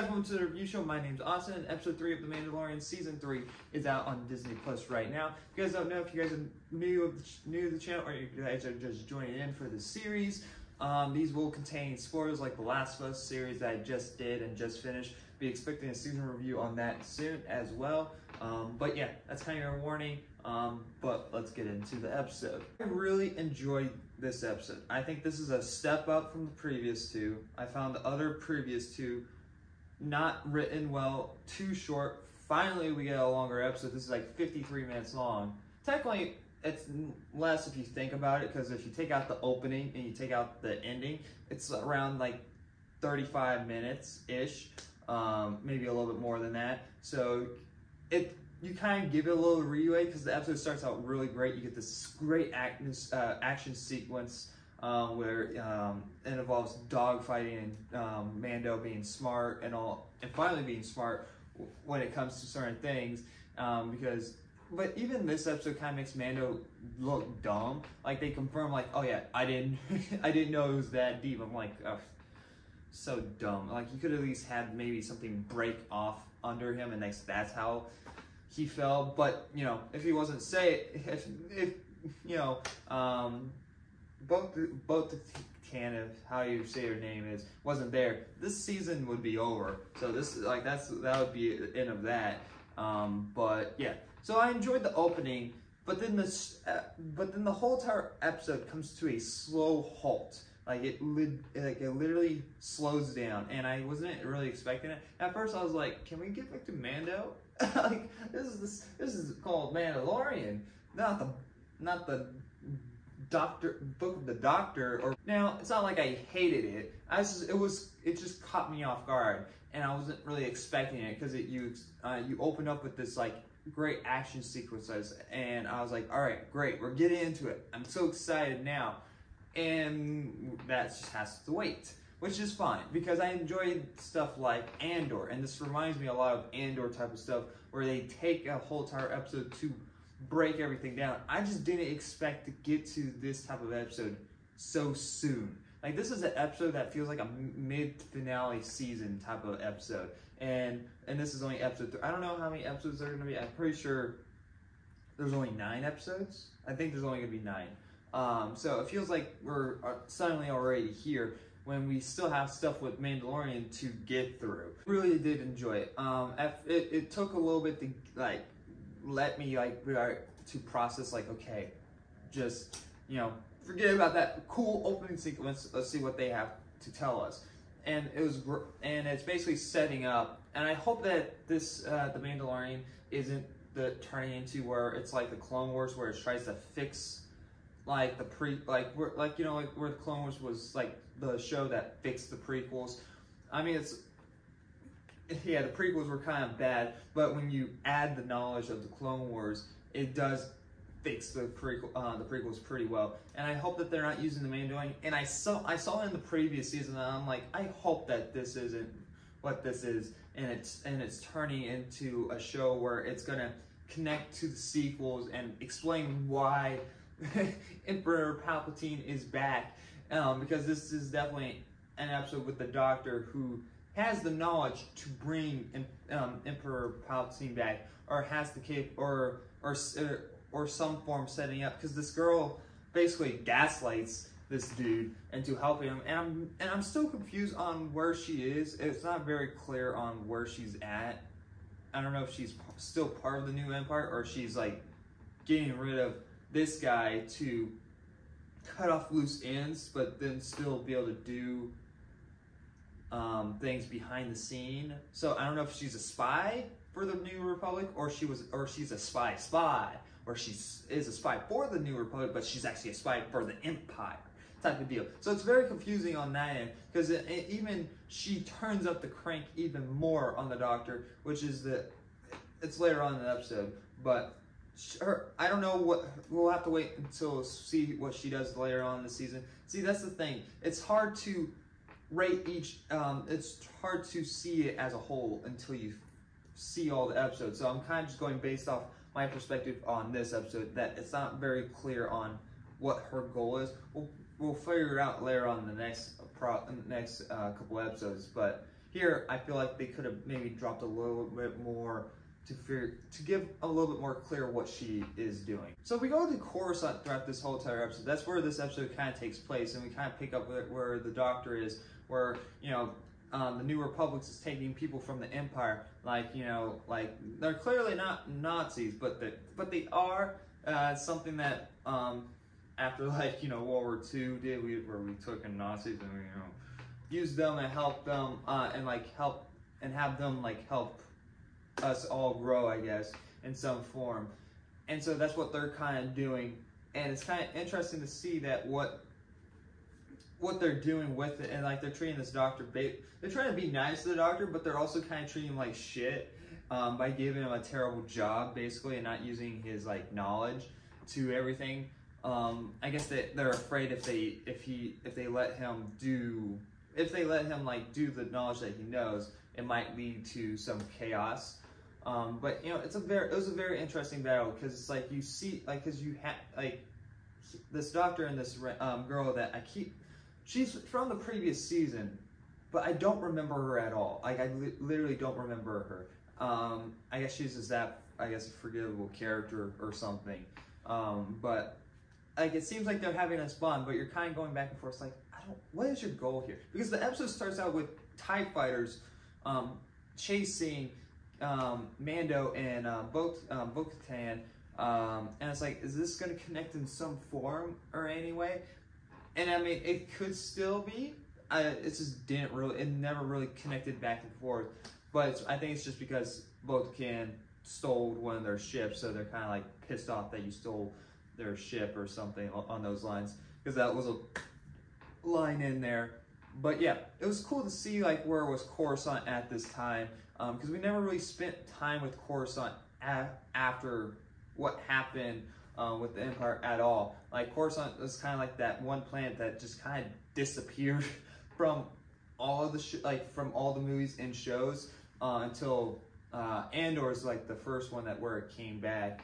Welcome to the review show. My name's Austin, and episode 3 of The Mandalorian season 3 is out on Disney Plus right now. If you guys don't know, if you guys are new to the channel, or you guys are just joining in for the series, these will contain spoilers like The Last of Us series that I just did and just finished. Be expecting a season review on that soon as well. But yeah, that's kind of your warning. But let's get into the episode. I really enjoyed this episode. I think this is a step up from the previous two. I found the other previous two not written well, too short. Finally, we get a longer episode. This is like 53 minutes long. Technically, it's less if you think about it, because if you take out the opening and you take out the ending, it's around like 35 minutes-ish, maybe a little bit more than that. So you kind of give it a little leeway because the episode starts out really great. You get this great action sequence where it involves dogfighting and Mando being smart and all, and finally being smart when it comes to certain things. But even this episode kind of makes Mando look dumb. Like they confirm, like, oh yeah, I didn't know it was that deep. I'm like, oh, so dumb. Like you could at least have maybe something break off under him, and that's how he fell. But you know, if he wasn't if you know. Bo-Katan, how you say her name is, wasn't there, this season would be over. So this is like that would be the end of that. But yeah, so I enjoyed the opening, but then the whole entire episode comes to a slow halt. Like it literally slows down, and I wasn't really expecting it. At first, I was like, "Can we get back to Mando?" Like this is called Mandalorian, not the Book of the Doctor. Or now, it's not like I hated it. It just caught me off guard, and I wasn't really expecting it because you open up with this like great action sequences, and I was like, all right, great, we're getting into it. I'm so excited now, and that just has to wait, which is fine because I enjoyed stuff like Andor, and this reminds me a lot of Andor type of stuff where they take a whole entire episode to break everything down. I just didn't expect to get to this type of episode so soon. Like this is an episode that feels like a mid-finale season type of episode, and this is only episode 3. I don't know how many episodes there are going to be. I'm pretty sure there's only 9 episodes. I think there's only going to be 9. So it feels like we're suddenly already here when we still have stuff with Mandalorian to get through. Really did enjoy it. It took a little bit to like let me to process, like, okay, just, you know, forget about that cool opening sequence, let's see what they have to tell us. And it's basically setting up, and I hope that this The Mandalorian isn't turning into where it's like the Clone Wars, where it tries to fix like the where the Clone Wars was like the show that fixed the prequels. I mean, it's, yeah, the prequels were kind of bad, but when you add the knowledge of the Clone Wars, it does fix the prequels pretty well. And I hope that they're not using the Mandalorian. And I saw in the previous season, and I'm like, I hope that this isn't what this is, and it's turning into a show where it's gonna connect to the sequels and explain why Emperor Palpatine is back, because this is definitely an episode with the Doctor who has the knowledge to bring Emperor Palpatine back, or has the cape, or some form setting up, because this girl basically gaslights this dude into helping him, and I'm still confused on where she is. It's not very clear on where she's at. I don't know if she's still part of the New Empire, or she's like getting rid of this guy to cut off loose ends, but then still be able to do things behind the scene. So I don't know if she's a spy for the New Republic, or she is a spy for the New Republic, but she's actually a spy for the Empire type of deal. So it's very confusing on that end, because even she turns up the crank even more on the Doctor, which is it's later on in the episode, but I don't know what, we'll have to wait until see what she does later on in the season. See, that's the thing. It's hard to rate each, it's hard to see it as a whole until you see all the episodes. So I'm kind of just going based off my perspective on this episode, that it's not very clear on what her goal is. We'll figure it out later on in the next couple episodes. But Here, I feel like they could have maybe dropped a little bit more to give a little bit more clear what she is doing. So we go to Coruscant throughout this whole entire episode. That's where this episode kind of takes place, and we kind of pick up where the Doctor is, where, you know, the New Republics is taking people from the Empire, like, you know, like they're clearly not Nazis, but they are something that after, like, you know, World War II did, where we took in Nazis and we, you know, used them and helped them and have them help us all grow, I guess, in some form. And so that's what they're kind of doing, and it's kind of interesting to see that what they're doing with it. And like, they're treating this Doctor, they're trying to be nice to the Doctor, but they're also kind of treating him like shit by giving him a terrible job, basically, and not using his, like, knowledge to everything. I guess they're afraid if they let him do the knowledge that he knows, it might lead to some chaos. But, you know, it was a very interesting battle, because it's like you see, like, because you have, like, this Doctor and this girl that I keep, she's from the previous season, but I don't remember her at all. Like, I literally don't remember her. I guess she's just that, I guess, a forgettable character or something. But, like, it seems like they're having us bond, but you're kind of going back and forth. It's like, what is your goal here? Because the episode starts out with TIE Fighters chasing Mando and Bo-Katan, and it's like, is this going to connect in some form or any way? And I mean, it could still be. It never really connected back and forth. But I think it's just because Bo-Katan stole one of their ships, so they're kind of like pissed off that you stole their ship or something on those lines, because that was a line in there. But yeah, it was cool to see, like, where was Coruscant at this time, because we never really spent time with Coruscant after what happened with the Empire at all. Like, Coruscant was kind of like that one planet that just kind of disappeared from all of the movies and shows until Andor is, like, the first one that where it came back.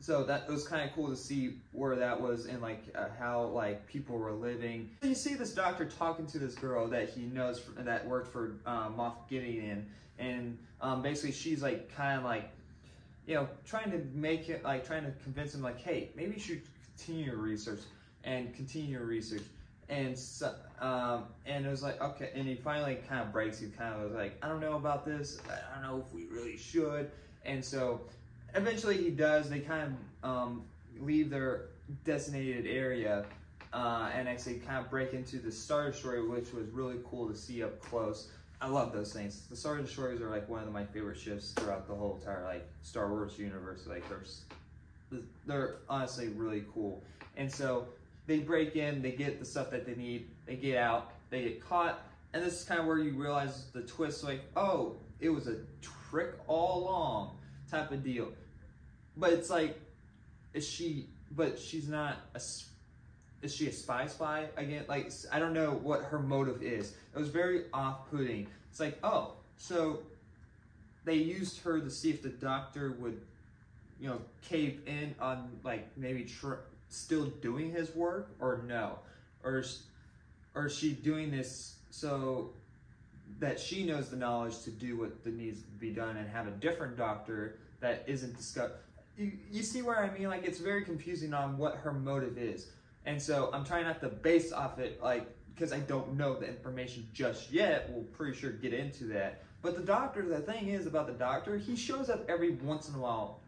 So that was kind of cool to see where that was, and like how, like, people were living. So you see this Doctor talking to this girl that he knows that worked for Moff Gideon, and basically she's, like, kind of like, you know, trying to convince him, like, hey, maybe you should continue your research and continue your research. And so, and it was like, okay, and he finally kind of breaks. He kind of was like, I don't know about this. I don't know if we really should. And so, eventually he does. They kind of leave their designated area and actually kind of break into the Star Destroyer, which was really cool to see up close. I love those things. The Star Destroyers are, like, one of my favorite ships throughout the whole entire, like, Star Wars universe. Like, they're honestly really cool. And so they break in, they get the stuff that they need, they get out, they get caught, and this is kind of where you realize the twist, like, oh, it was a trick all along type of deal. But it's like, is she a spy again? Like, I don't know what her motive is. It was very off-putting. It's like, oh, so they used her to see if the Doctor would, you know, cave in on, like, maybe still doing his work, or no, or is she doing this so that she knows the knowledge to do what needs to be done and have a different Doctor that isn't discovered? You see where I mean? Like, it's very confusing on what her motive is. And so I'm trying not to base off it, like, because I don't know the information just yet. We'll pretty sure get into that. But the Doctor, the thing is about the Doctor, he shows up every once in a while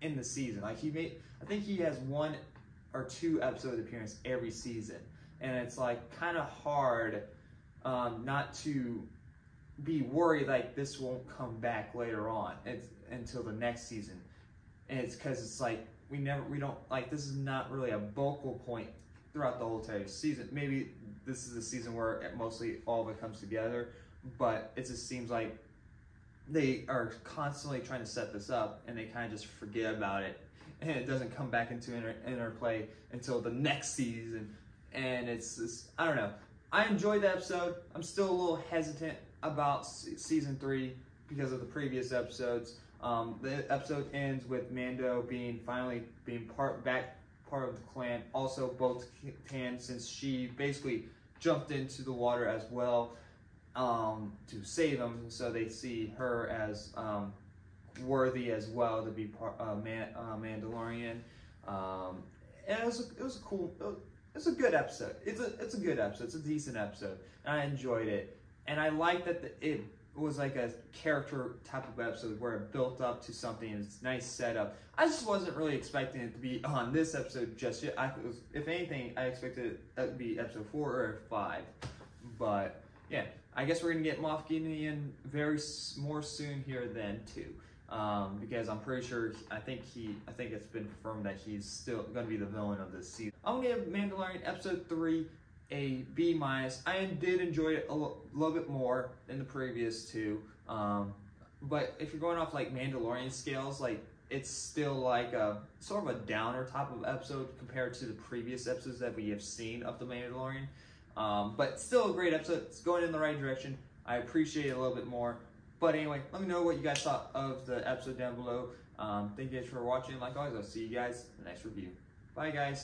in the season. Like, I think he has one or two episode appearance every season. And it's, like, kind of hard not to be worried, like, this won't come back later on. It's until the next season. And it's because it's like, this is not really a focal point throughout the whole entire season. Maybe this is the season where it mostly all of it comes together, but it just seems like they are constantly trying to set this up, and they kind of just forget about it, and it doesn't come back into interplay until the next season. And it's just, I don't know. I enjoyed the episode. I'm still a little hesitant about season 3 because of the previous episodes. The episode ends with Mando finally being part of the clan. Also, Bo-Katan, since she basically jumped into the water as well, to save them, so they see her as worthy as well to be part Mandalorian. And it's a good episode. It's a good episode. It's a decent episode. And I enjoyed it, and I like that it was like a character type of episode where it built up to something. And it's nice setup. I just wasn't really expecting it to be on this episode just yet. If anything, I expected it to be episode 4 or 5. But yeah, I guess we're gonna get Moff Gideon more soon here than too, because I'm pretty sure I think it's been confirmed that he's still gonna be the villain of this season. I'm gonna give Mandalorian episode 3 a B-. I did enjoy it a little bit more than the previous two, but if you're going off like Mandalorian scales, like it's still like a sort of a downer type of episode compared to the previous episodes that we have seen of the Mandalorian. But still a great episode. It's going in the right direction. I appreciate it a little bit more. But anyway, let me know what you guys thought of the episode down below. Thank you guys for watching. Like always, I'll see you guys in the next review. Bye, guys.